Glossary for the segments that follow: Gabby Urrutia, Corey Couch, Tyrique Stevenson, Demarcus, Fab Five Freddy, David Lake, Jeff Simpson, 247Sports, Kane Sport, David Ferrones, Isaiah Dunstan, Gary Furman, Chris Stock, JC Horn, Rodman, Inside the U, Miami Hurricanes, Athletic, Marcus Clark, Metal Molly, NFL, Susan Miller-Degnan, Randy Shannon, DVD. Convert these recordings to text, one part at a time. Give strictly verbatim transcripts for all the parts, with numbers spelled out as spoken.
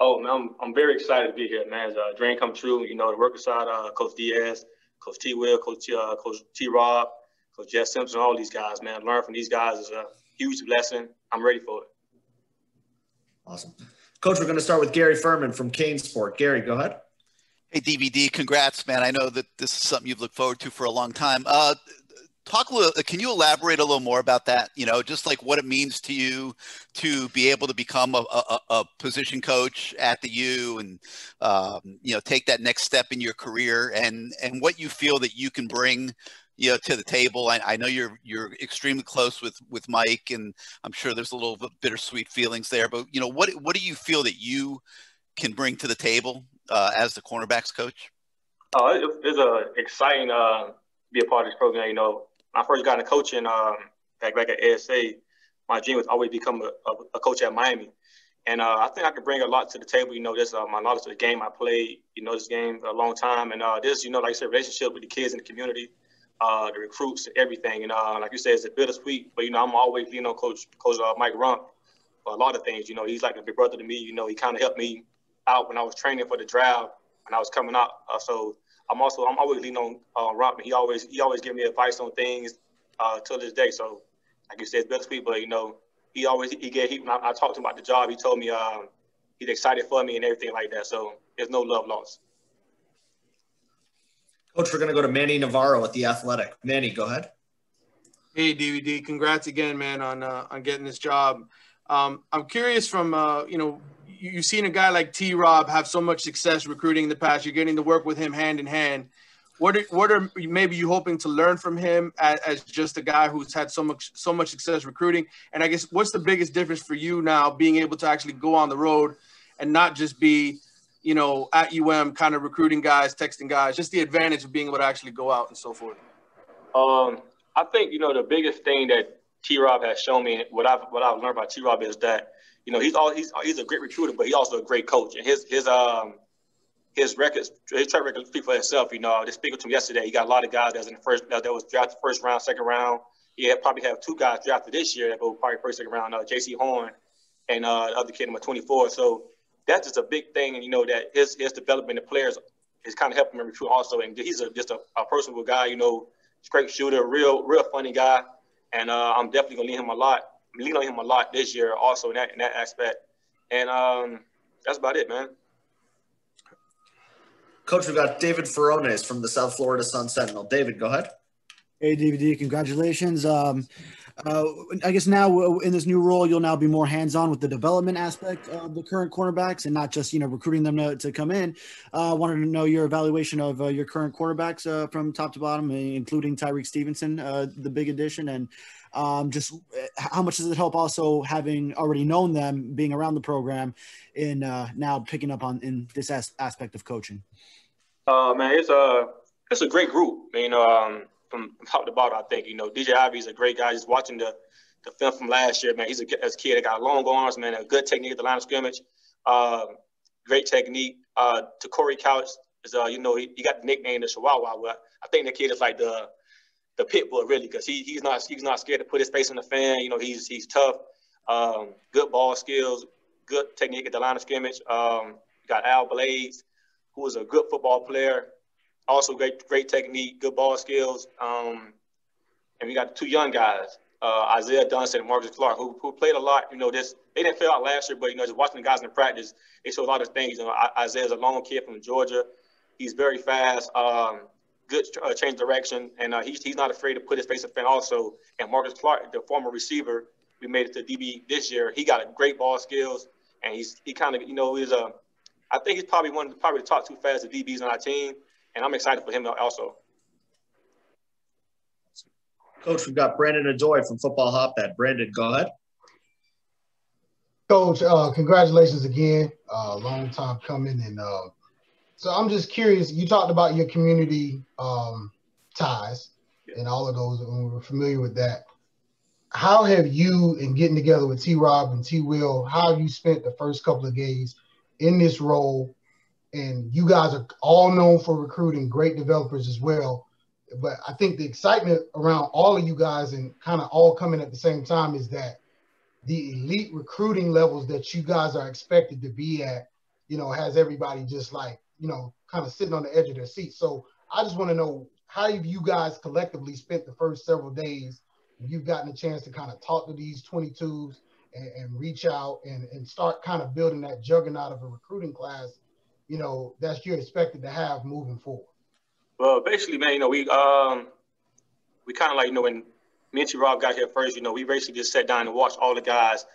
Oh, man, I'm, I'm very excited to be here, man. It's a dream come true. You know, to work beside uh, Coach Diaz, Coach T-Will, Coach uh, Coach T-Rob, Coach Jeff Simpson, all these guys, man. Learn from these guys is a huge blessing. I'm ready for it. Awesome. Coach, we're going to start with Gary Furman from Kane Sport. Gary, go ahead. Hey, D V D, congrats, man. I know that this is something you've looked forward to for a long time. Uh, Talk a little, can you elaborate a little more about that? You know, just like what it means to you to be able to become a, a, a position coach at the U and, um, you know, take that next step in your career and, and what you feel that you can bring, you know, to the table. I, I know you're, you're extremely close with, with Mike, and I'm sure there's a little bit bittersweet feelings there, but you know, what, what do you feel that you can bring to the table uh, as the cornerbacks coach? Oh, it, it's a exciting uh, be a part of this program, you know. When I first got into coaching um, back back at A S A, my dream was always become a, a, a coach at Miami, and uh, I think I could bring a lot to the table. You know, just uh, my knowledge of the game. I played, you know, this game a long time, and uh, this, you know, like I said, relationship with the kids in the community, uh, the recruits, everything. And uh, like you said, it's a bittersweet, but you know, I'm always leaning on Coach Coach uh, Mike Runk for a lot of things. You know, he's like a big brother to me. You know, he kind of helped me out when I was training for the draft when I was coming out. Uh, so. I'm also, I'm always leaning on uh, Rodman. He always, he always give me advice on things uh, till this day. So, like you said, it's bittersweet, but, you know, he always, he get, he, when I, I talked to him about the job, he told me uh, he's excited for me and everything like that. So, there's no love lost. Coach, we're going to go to Manny Navarro at The Athletic. Manny, go ahead. Hey, D V D, congrats again, man, on, uh, on getting this job. Um, I'm curious from, uh, you know, you've seen a guy like T-Rob have so much success recruiting in the past. You're getting to work with him hand in hand. What are, what are maybe you hoping to learn from him as, as just a guy who's had so much so much success recruiting? And I guess what's the biggest difference for you now being able to actually go on the road and not just be, you know, at U M kind of recruiting guys, texting guys, just the advantage of being able to actually go out and so forth? Um, I think, you know, the biggest thing that T-Rob has shown me, what I've, what I've learned about T-Rob is that, you know, he's all he's he's a great recruiter, but he's also a great coach. And his his um his records, his track record speaks for itself. You know, I was speaking to him yesterday. He got a lot of guys that was in the first that was drafted first round, second round. He had probably have two guys drafted this year that go probably first, second round. Uh, J C Horn and uh, the other kid number twenty-four. So that's just a big thing. And you know that his his development of players is kind of helping him recruit also. And he's a, just a, a personable guy. You know, great shooter, real real funny guy. And uh, I'm definitely gonna need him a lot. Lean on him a lot this year also in that, in that aspect. And um, that's about it, man. Coach, we've got David Ferrones from the South Florida Sun-Sentinel. David, go ahead. Hey, D V D, congratulations. Um, uh, I guess now in this new role, you'll now be more hands-on with the development aspect of the current cornerbacks and not just, you know, recruiting them to, to come in. I uh, wanted to know your evaluation of uh, your current cornerbacks uh, from top to bottom, including Tyrique Stevenson, uh, the big addition, and um, just how much does it help also having already known them, being around the program, and uh, now picking up on in this as aspect of coaching? Uh, man, it's a, it's a great group. I mean, um, from top to bottom, I think, you know, D J Ivey is a great guy. Just watching the, the film from last year, man, he's a, a kid that got long arms, man, a good technique at the line of scrimmage, uh, great technique. Uh, to Corey Couch, is, uh, you know, he, he got the nickname the Chihuahua. But I think the kid is like the the pit bull, really, because he, he's not he's not scared to put his face in the fan. You know, he's he's tough, um, good ball skills, good technique at the line of scrimmage. Um, got Al Blades, who is a good football player. Also great, great technique, good ball skills. Um, and we got two young guys, uh, Isaiah Dunstan and Marcus Clark, who, who played a lot. You know, this, they didn't play out last year, but, you know, just watching the guys in practice, they showed a lot of things. You know, Isaiah's a long kid from Georgia. He's very fast, um, good uh, change direction, and uh, he's, he's not afraid to put his face in front also. And Marcus Clark, the former receiver, we made it to D B this year. He got great ball skills, and he's he kind of, you know, is a, I think he's probably one of the, probably the top two fastest D Bs on our team. And I'm excited for him also. Coach, we've got Brandon Adoy from Football Hop. That Brandon, go ahead. Coach, uh, congratulations again. Uh, long time coming, and uh, so I'm just curious. You talked about your community um, ties yeah. and all of those, and we were familiar with that. How have you, in getting together with T-Rob and T-Will, how have you spent the first couple of days in this role? And you guys are all known for recruiting great developers as well. But I think the excitement around all of you guys and kind of all coming at the same time is that the elite recruiting levels that you guys are expected to be at you know, has everybody just like, you know, kind of sitting on the edge of their seat. So I just want to know, how have you guys collectively spent the first several days? You've gotten a chance to kind of talk to these twenty-twos and, and reach out and, and start kind of building that juggernaut of a recruiting class, you know, that you're expected to have moving forward. Well, basically, man, you know, we um, we kind of like, you know, when me and T-Rob got here first, you know, we basically just sat down and watched all the guys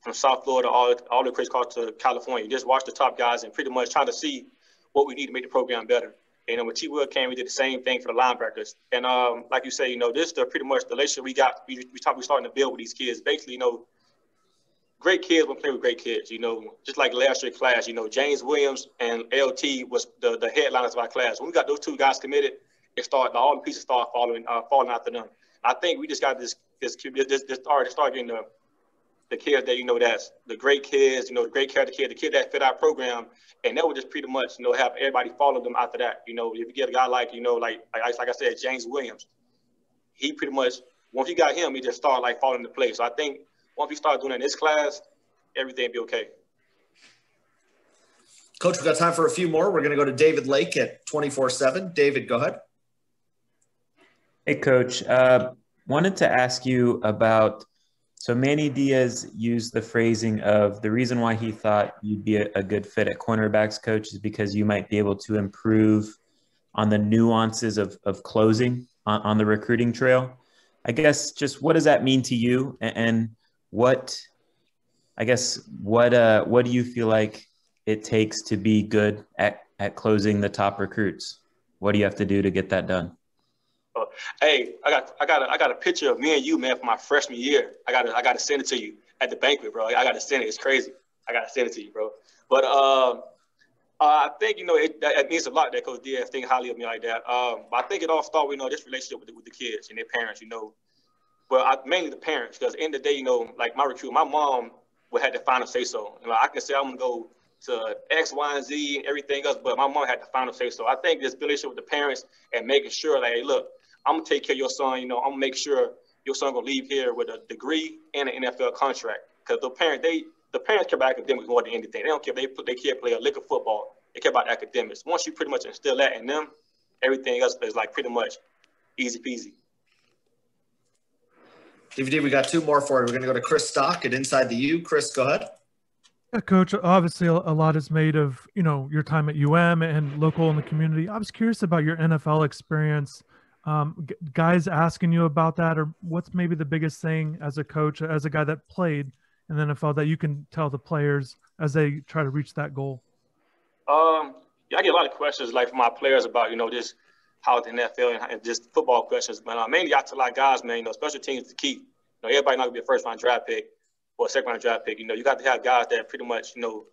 from South Florida, all, all the crisscross to California, just watched the top guys and pretty much trying to see what we need to make the program better. And then when T-Will came, we did the same thing for the linebackers. And um, like you say, you know, this is the, pretty much the relationship we got. We we, talk, we starting to build with these kids. Basically, you know, great kids will play with great kids. You know, just like last year's class, you know, James Williams and L T was the, the headliners of our class. When we got those two guys committed, it started, all the pieces started falling uh, falling after them. I think we just got this this this this, this start start getting the the kids that, you know, that's the great kids, you know, the great character kids, the kids that fit our program. And that would just pretty much, you know, have everybody follow them after that. You know, if you get a guy like, you know, like, like, like I said, James Williams, he pretty much, once you got him, he just started like falling into place. So I think once we start doing that in this class, everything will be okay. Coach, we've got time for a few more. We're going to go to David Lake at twenty-four seven. David, go ahead. Hey, Coach. Uh, wanted to ask you about, so Manny Diaz used the phrasing of the reason why he thought you'd be a, a good fit at cornerbacks, coach, is because you might be able to improve on the nuances of, of closing on, on the recruiting trail. I guess just what does that mean to you, and, and what, I guess, what uh, what do you feel like it takes to be good at, at closing the top recruits? What do you have to do to get that done? Hey, I got, I got, a, I got a picture of me and you, man, for my freshman year. I got, I got to send it to you at the banquet, bro. I got to send it. It's crazy. I got to send it to you, bro. But um, I think, you know, it, that, it means a lot that Coach Diaz think highly of me like that. Um, but I think it all started, you know, this relationship with the, with the kids and their parents, you know. But I, mainly the parents, because at the end of the day, you know, like my recruit, my mom would have the final say so. You know, I can say I'm gonna go to X, Y, and Z and everything else, but my mom had the final say so. I think this relationship with the parents and making sure, like, hey, look, I'm going to take care of your son, you know, I'm going to make sure your son going to leave here with a degree and an N F L contract. Because the parents, they, the parents care about academics more than anything. They don't care if they put their kid play a lick of football. They care about academics. Once you pretty much instill that in them, everything else is like pretty much easy peasy. D V D, we got two more for you. We're going to go to Chris Stock at Inside the U. Chris, go ahead. Yeah, Coach, obviously a lot is made of, you know, your time at U M and local in the community. I was curious about your N F L experience. Um, guys asking you about that, or what's maybe the biggest thing as a coach, as a guy that played in the N F L, that you can tell the players as they try to reach that goal? Um, yeah, I get a lot of questions like from my players about, you know, just how the N F L and, and just football questions. But uh, mainly I tell our guys, man, you know, special teams is the key. You know, everybody not gonna be a first round draft pick or a second round draft pick. You know, you got to have guys that pretty much, you know,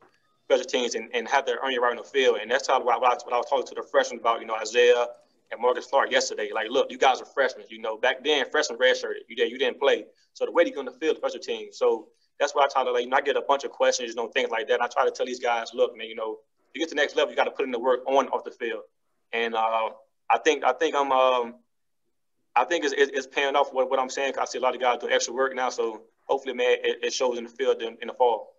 special teams and, and have their earn your right on the field. And that's how what I, what I was talking to the freshmen about, you know, Isaiah and Marcus Clark yesterday. Like, look, you guys are freshmen. You know, back then, freshmen redshirted. You didn't, you didn't play. So the way they're going to field the special team. So that's why I try to, like, you know, I get a bunch of questions, you know, things like that. And I try to tell these guys, look, man, you know, you get to the next level, you got to put in the work on off the field. And uh, I think, I think I'm, um, I think it's, it's paying off what, what I'm saying. I see a lot of guys do extra work now. So hopefully, man, it, it shows in the field in, in the fall.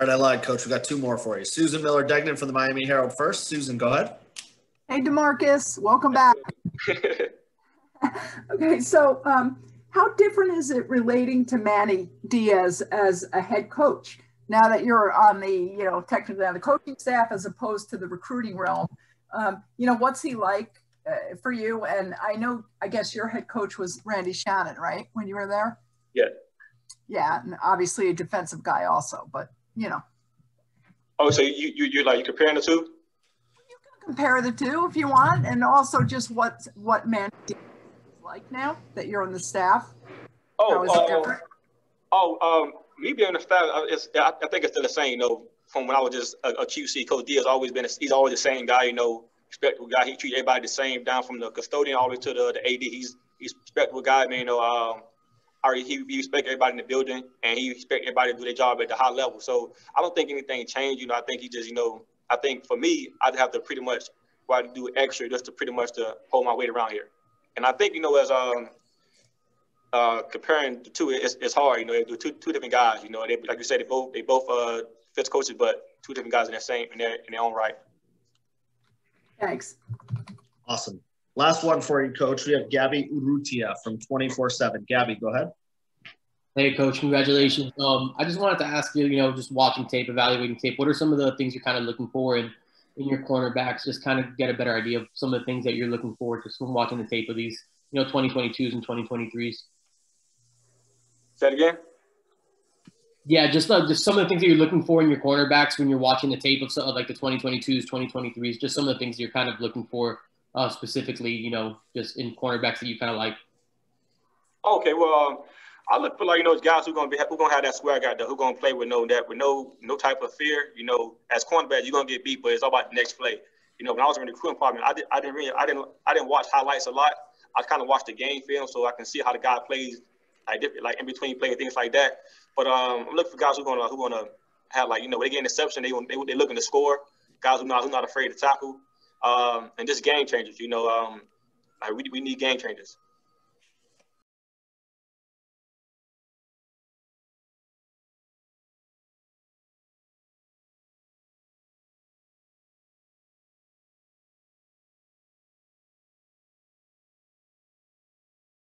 All right, I lied, Coach. We got two more for you. Susan Miller-Degnan from the Miami Herald first. Susan, go ahead. Hey, Demarcus. Welcome back. Okay, so um, how different is it relating to Manny Diaz as a head coach now that you're on the, you know, technically on the coaching staff as opposed to the recruiting realm? Um, you know, what's he like uh, for you? And I know, I guess your head coach was Randy Shannon, right, when you were there? Yeah. Yeah, and obviously a defensive guy also, but you know. Oh, so you, you, you're like, you're comparing the two? You can compare the two if you want, and also just what, what Manny is like now that you're on the staff. Oh, uh, oh um, me being on the staff, it's, I, I think it's still the same, you know, from when I was just a, a Q C. Coach Diaz always been, a, he's always the same guy, you know, respectable guy. He treats everybody the same, down from the custodian all the way to the, the A D. He's he's respectable guy, man, you know, um, He, he respects everybody in the building, and he respects everybody to do their job at the high level. So I don't think anything changed. You know, I think he just, you know, I think for me, I'd have to pretty much try to do extra just to pretty much to hold my weight around here. And I think, you know, as um, uh, comparing the two is it's hard. You know, they're two two different guys. You know, they, like you said, they both they both uh, fifth coaches, but two different guys in their same in their in their own right. Thanks. Awesome. Last one for you, Coach. We have Gabby Urrutia from twenty-four seven. Gabby, go ahead. Hey, Coach. Congratulations. Um, I just wanted to ask you, you know, just watching tape, evaluating tape, what are some of the things you're kind of looking for in, in your cornerbacks? Just kind of get a better idea of some of the things that you're looking for just from watching the tape of these, you know, twenty twenty-twos and twenty twenty-threes. Say it again? Yeah, just uh, just some of the things that you're looking for in your cornerbacks when you're watching the tape of, of like the twenty twenty-twos, twenty twenty-threes, just some of the things you're kind of looking for uh, specifically, you know, just in cornerbacks that you kind of like. Okay, well, um, I look for, like, you know, guys who gonna be who gonna have that swag out there, who gonna play with no that with no no type of fear. You know, as cornerback, you're gonna get beat, but it's all about the next play. You know, when I was in the recruiting department, I did I didn't really I didn't I didn't watch highlights a lot. I kind of watched the game film so I can see how the guy plays, like different, like in between play and things like that. But um, I'm looking for guys who gonna who gonna have, like, you know, when they get interception, they they they looking to score. Guys who not who not afraid to tackle, um, and just game changers. You know, um, like we we need game changers.